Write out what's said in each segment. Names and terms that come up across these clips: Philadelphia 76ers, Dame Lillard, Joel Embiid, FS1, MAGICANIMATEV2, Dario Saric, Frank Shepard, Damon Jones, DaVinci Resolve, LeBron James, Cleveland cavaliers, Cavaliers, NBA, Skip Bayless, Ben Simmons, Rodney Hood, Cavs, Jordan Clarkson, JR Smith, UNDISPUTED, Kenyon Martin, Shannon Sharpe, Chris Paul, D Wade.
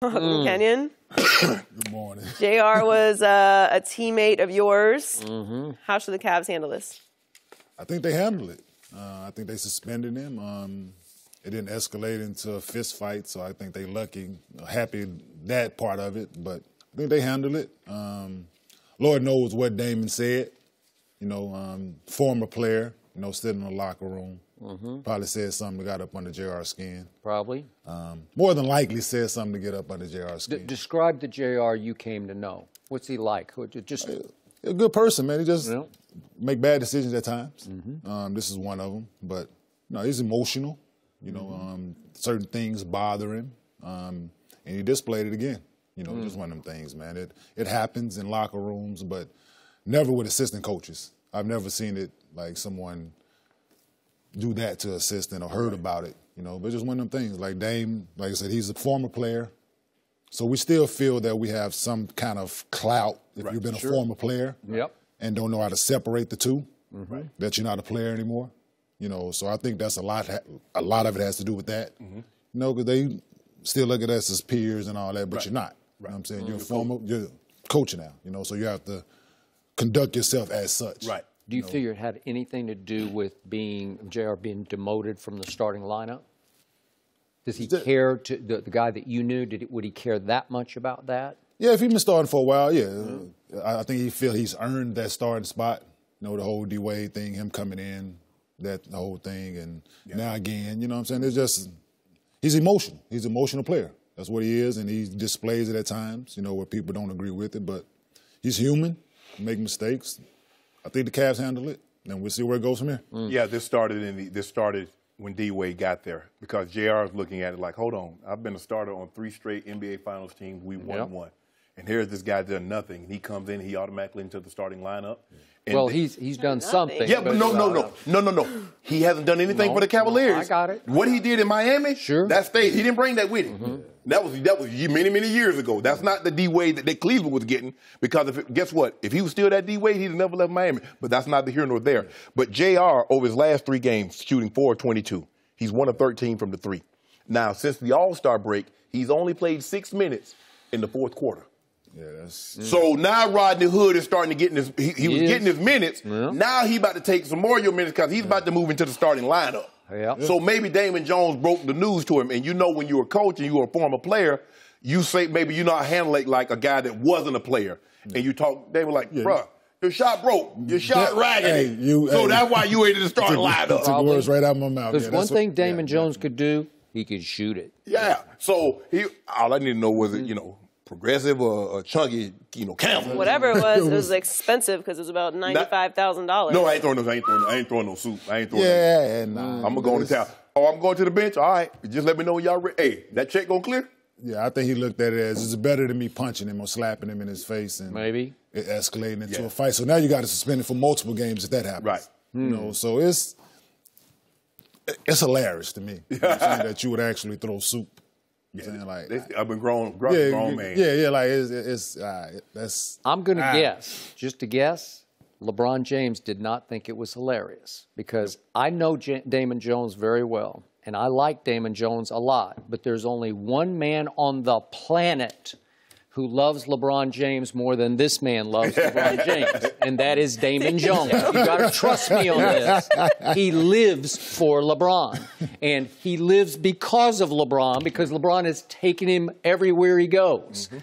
Kenyon. Good morning. JR was a teammate of yours. Mm-hmm. How should the Cavs handle this? I think they handled it. I think they suspended him. It didn't escalate into a fist fight, so I think they happy that part of it. But I think they handled it. Lord knows what Damon said. You know, former player, you know, sitting in the locker room. Mm-hmm. Probably said something that got up under JR's skin. Probably. More than likely said something to get up under JR's skin. Describe the JR you came to know. What's he like? Just a good person, man. He just make bad decisions at times. Mm-hmm. This is one of them. But, no, he's emotional. You know, mm-hmm. Certain things bother him. And he displayed it again. You know, mm-hmm. just one of them things, man. It happens in locker rooms, but never with assistant coaches. I've never seen it like someone do that to assistant or heard about it, you know. But just one of them things. Like Dame, like I said, he's a former player. So we still feel that we have some kind of clout if you've been a former player and don't know how to separate the two, mm-hmm. that you're not a player anymore. You know, so I think that's a lot of it has to do with that. Mm-hmm. You know, because they still look at us as peers and all that, but you're not. Right. You know what I'm saying? Mm-hmm. You're a former, you're a coach now, you know, so you have to conduct yourself as such. Right. Do you figure it had anything to do with JR being demoted from the starting lineup? Does he care to the guy that you knew? Would he care that much about that? Yeah, if he's been starting for a while, yeah, mm-hmm. I think he feels he's earned that starting spot. You know, the whole D Wade thing, him coming in, the whole thing, and now again, you know what I'm saying? It's just he's emotional. He's an emotional player. That's what he is, and he displays it at times. You know, where people don't agree with it, but he's human, make mistakes. I think the Cavs handle it, and we'll see where it goes from here. Mm. Yeah, this started when D Wade got there, because JR is looking at it like, hold on, I've been a starter on 3 straight NBA Finals teams. We won one, and here's this guy done nothing. And he comes in, he automatically into the starting lineup. And well, he's done something. Yeah, but no. He hasn't done anything for the Cavaliers. I got it. What he did in Miami, that stayed. He didn't bring that with him. Mm-hmm. That was many years ago. That's not the D Wade that Cleveland was getting, because guess what? If he was still that D Wade, he'd have never left Miami. But that's not the here nor there. But JR over his last 3 games shooting 4/22. He's 1 of 13 from the 3. Now since the All-Star break, he's only played 6 minutes in the 4th quarter. Yeah, so now Rodney Hood is starting to get in his. He was getting his minutes. Yeah. Now he about to take some more of your minutes, because he's about to move into the starting lineup. Yeah. So maybe Damon Jones broke the news to him, and you know, when you were coaching, you were a former player. You say maybe you're not handling like a guy that wasn't a player, and you talk. They were like, "Bruh, your shot broke. Your shot raggedy. So that's why you ain't in the starting lineup." Took words right out of my mouth. There's one thing Damon Jones could do. He could shoot it. Yeah. So all I need to know was it, you know, progressive or chunky, you know, camel. Whatever it was expensive, because it was about $95,000. No, I ain't throwing no soup. I ain't throwing I'm gonna go on the town. Oh, I'm going to the bench. All right, just let me know when y'all ready. Hey, that check gonna clear? Yeah, I think he looked at it as it's better than me punching him or slapping him in his face and maybe it escalating into a fight. So now you got to suspend it for multiple games if that happens. Right. You know, so it's hilarious to me, you know, that you would actually throw soup. Yeah, like, I've been grown man. Yeah, yeah, like that's. I'm gonna guess, just to guess, LeBron James did not think it was hilarious, because I know Damon Jones very well, and I like Damon Jones a lot. But there's only one man on the planet who loves LeBron James more than this man loves LeBron James, and that is Damon Jones. You gotta trust me on this. He lives for LeBron, and he lives because of LeBron, because LeBron has taken him everywhere he goes. Mm-hmm.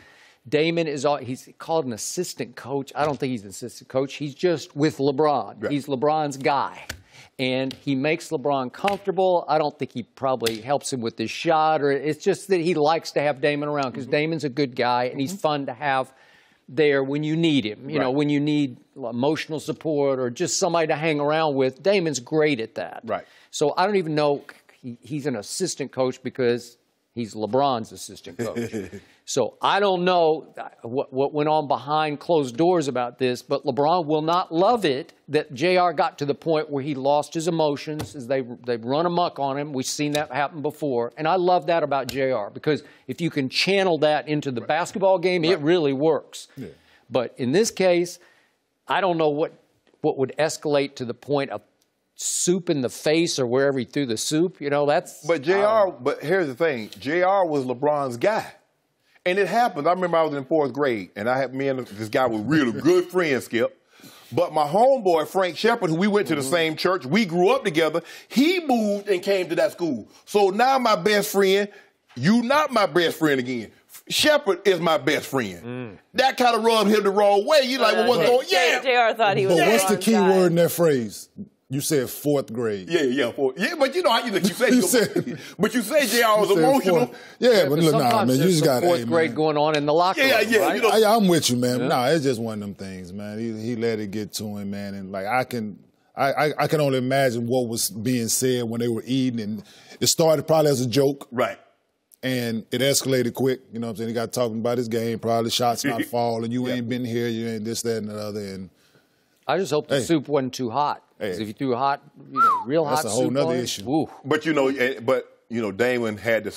Damon is he's called an assistant coach. I don't think he's an assistant coach. He's just with LeBron. Right. He's LeBron's guy. And he makes LeBron comfortable. I don't think he probably helps him with his shot, or it's just that he likes to have Damon around, because Damon's a good guy, and he's fun to have there when you need him. You know, when you need emotional support or just somebody to hang around with, Damon's great at that. Right. So I don't even know he's an assistant coach, because he's LeBron's assistant coach. So I don't know what went on behind closed doors about this, but LeBron will not love it that JR got to the point where he lost his emotions, as they've run amok on him. We've seen that happen before. And I love that about JR, because if you can channel that into the basketball game, it really works. Yeah. But in this case, I don't know what would escalate to the point of soup in the face, or wherever he threw the soup. You know, that's... But here's the thing. JR was LeBron's guy. And it happens. I remember I was in fourth grade, and I had me and this guy were really good friends, Skip. But my homeboy, Frank Shepard, who we went to the same church, we grew up together, he moved and came to that school. So now my best friend, you not my best friend again. Shepard is my best friend. That kind of rubbed him the wrong way. You like, well, what's going on? Yeah. JR thought he was. But what's the key word in that phrase? You said fourth grade. Yeah, but you know how you said. But you say JR was emotional. Yeah, but look, nah, man, you just got fourth grade going on in the locker room. Right? You know. I'm with you, man. Yeah. Nah, it's just one of them things, man. He let it get to him, man, and like I can only imagine what was being said when they were eating, and it started probably as a joke, right? And it escalated quick. You know what I'm saying? He got talking about his game, probably shots not falling. You ain't been here. You ain't this, that, and the other. And I just hope the soup wasn't too hot. Because if you threw hot, you know, real hot soup, that's a whole nother issue. Ooh. But you know, Damon had to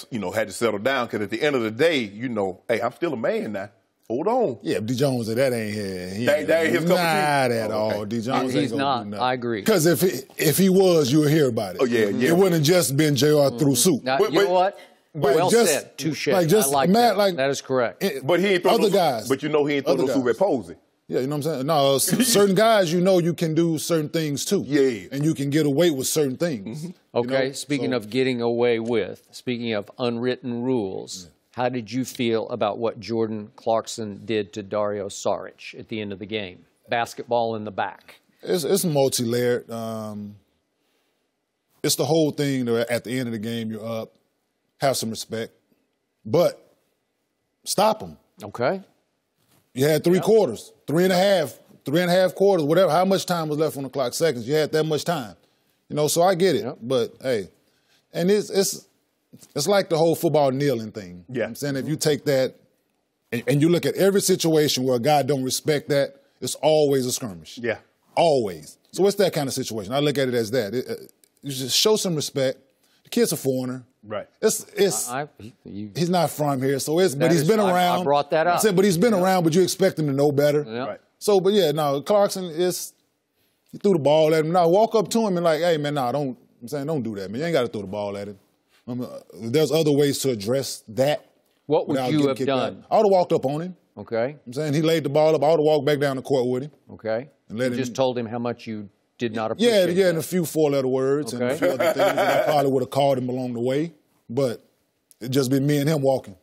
settle down because at the end of the day, you know, hey, I'm still a man now. Hold on. Yeah, D Jones said that ain't here. That ain't his cup of tea. Not at all. D Jones ain't gonna do nothing. I agree. Because if he was, you would hear about it. Oh yeah, yeah. It wouldn't have just been JR through soup. Now, you know what? Well said. Touche. Like just Matt. Like that is correct. But he ain't throw other guys. But you know he ain't throw no soup at Posey. Yeah, you know what I'm saying? No, certain guys, you know, you can do certain things, too. Yeah. And you can get away with certain things. Okay, you know? Speaking of getting away with, speaking of unwritten rules, how did you feel about what Jordan Clarkson did to Dario Saric at the end of the game? Basketball in the back. It's multi-layered. It's the whole thing that at the end of the game, you're up, have some respect, but stop them. Okay. You had three quarters, three and a half quarters, whatever. How much time was left on the clock? Seconds. You had that much time, you know. So I get it, but hey, and it's like the whole football kneeling thing. Yeah, you know what I'm saying, if you take that and you look at every situation where a guy don't respect that, it's always a skirmish. Yeah, always. So it's that kind of situation. I look at it as that. You just show some respect. The kid's a foreigner. Right. He's not from here, so but he's been around. I brought that up. But he's been around, but you expect him to know better. Yeah. Right. So, but yeah, no, Clarkson he threw the ball at him. Now walk up to him and like, hey man, don't do that, man. You ain't gotta throw the ball at him. I mean, there's other ways to address that. What would you have done? I would have walked up on him. Okay. I'm saying he laid the ball up, I would have walked back down the court with him. Okay. And just told him how much you did not appreciate that. Yeah, and a few four-letter words and a few other things that I probably would have called him along the way. But it'd just be me and him walking.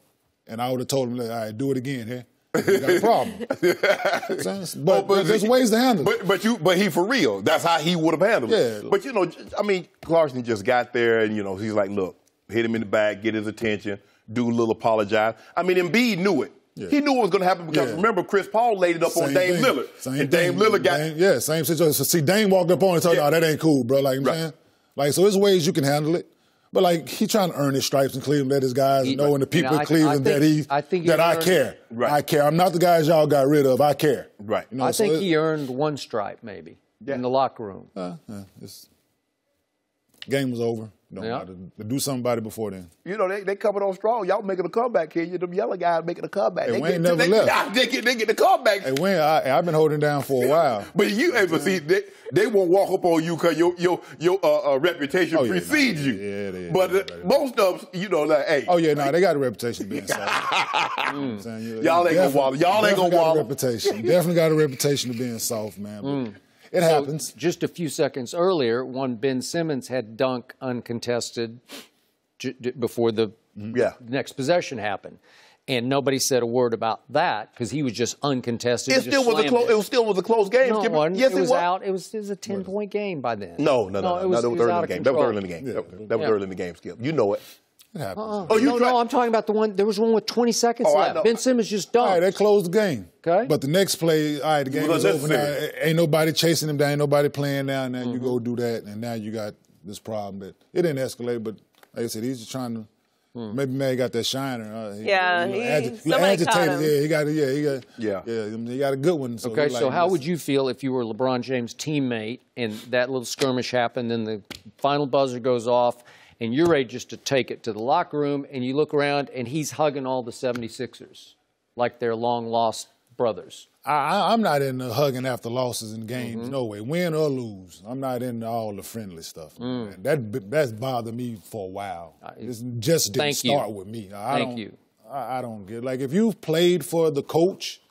And I would have told him, all right, do it again, hey. You got a problem. but there's ways to handle it. But he for real. That's how he would have handled it. Yeah. But, you know, I mean, Clarkson just got there and, you know, he's like, look, hit him in the back, get his attention, do a little apologize. I mean, Embiid knew it. Yeah. He knew what was going to happen because, remember, Chris Paul laid it up on Dame Lillard. And Dame Lillard got... yeah, same situation. So, see, Dame walked up on it and told him, oh, that ain't cool, bro. Like, man, like, so there's ways you can handle it. But, like, he trying to earn his stripes in Cleveland, let his guys know and the people in Cleveland I care. Right. I care. I'm not the guys y'all got rid of. I care. Right. You know, I think he earned one stripe, maybe, in the locker room. Game was over. To do something about it before then. You know, they coming on strong. Y'all making a comeback here. You them yellow guys making a comeback. Hey, Wayne never left. They get the comeback. Hey, Wayne, I've been holding down for a while. But see, they won't walk up on you because your reputation precedes you. Yeah. But most of them, you know, like, hey. Oh, yeah, no, they got a reputation being solid. Y'all ain't going to wallow. Y'all ain't going to wallow. Definitely got a reputation of being soft, man. It happens. Just a few seconds earlier, one Ben Simmons had dunk uncontested before the next possession happened, and nobody said a word about that because he was just uncontested. It still was a close game. No, it was out. It was a 10-point game by then. No, it was early in the game. That was early in the game. That was early in the game. Skip, you know it. It happens. No, I'm talking about the one. There was one with 20 seconds left. Ben Simmons just dunked. All right, that closed the game. Okay. But the next play, all right, the game was over now. Ain't nobody chasing him down. Ain't nobody playing now. Now you go do that, and now you got this problem that it didn't escalate. But like I said, he's just trying to. Maybe May got that shiner. He agitated. He got a good one. So how would you feel if you were LeBron James' teammate and that little skirmish happened, and the final buzzer goes off? And you're ready just to take it to the locker room, and you look around, and he's hugging all the 76ers like they're long-lost brothers. I'm not into hugging after losses in games, no way. Win or lose, I'm not into all the friendly stuff. That's bothered me for a while. It just didn't start with me. I don't, I don't get it. Like, if you've played for the coach,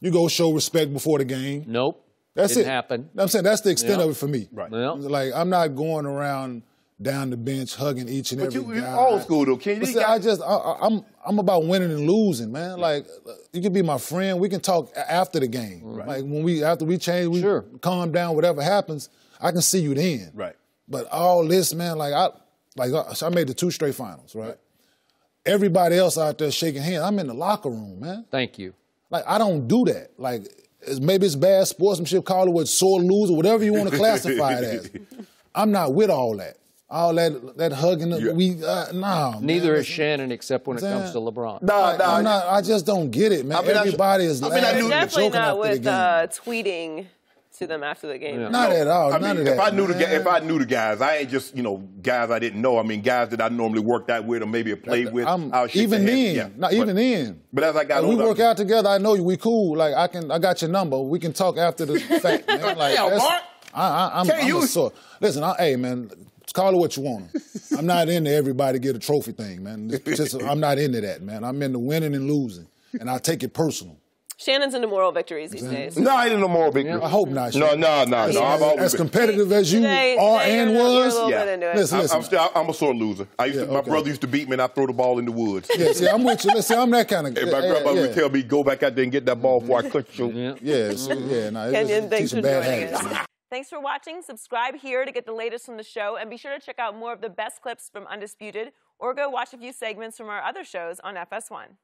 you go show respect before the game. Nope. That's it. Didn't happen. I'm saying that's the extent of it for me. Right. Like, I'm not going around down the bench hugging each and every guy. But you old school, though, Kenny. I'm about winning and losing, man. Like, you can be my friend. We can talk after the game. Right. Like, when after we change, we calm down, whatever happens, I can see you then. Right. But all this, man, like I made the 2 straight finals, right? Everybody else out there shaking hands. I'm in the locker room, man. Thank you. Like, I don't do that. Like, maybe it's bad sportsmanship, call it what, sore loser, whatever you want to classify it as. I'm not with all that. All that hugging, nah. Neither is Shannon, except when it comes to LeBron. Nah, I just don't get it, man. Everybody is laughing. I'm definitely not with tweeting to them after the game. Yeah. Not at all. If I knew the guys, I ain't just, guys I didn't know. I mean, guys that I normally worked out with or maybe played with. But as I got older, we work out together. I know you. We cool. Like, I got your number. We can talk after the fact, man. Like, I'm a sore. Listen, hey, man, call it what you want. I'm not into everybody get a trophy thing, man. I'm not into that, man. I'm into winning and losing, and I take it personal. Shannon's into moral victories these days. No, I ain't into moral victories. I hope not. No. I'm always as competitive as you are and was. I'm a sore loser. My brother used to beat me, and I throw the ball in the woods. Yeah, see, I'm with you. Listen, I'm that kind of guy. And my grandma would tell me, go back out there and get that ball before I cut you. Kenyon, thanks for joining us. Thanks for watching. Subscribe here to get the latest from the show, and be sure to check out more of the best clips from Undisputed, or go watch a few segments from our other shows on FS1.